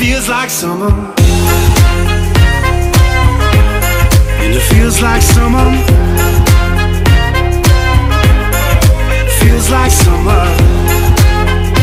feels like summer. And it feels like summer.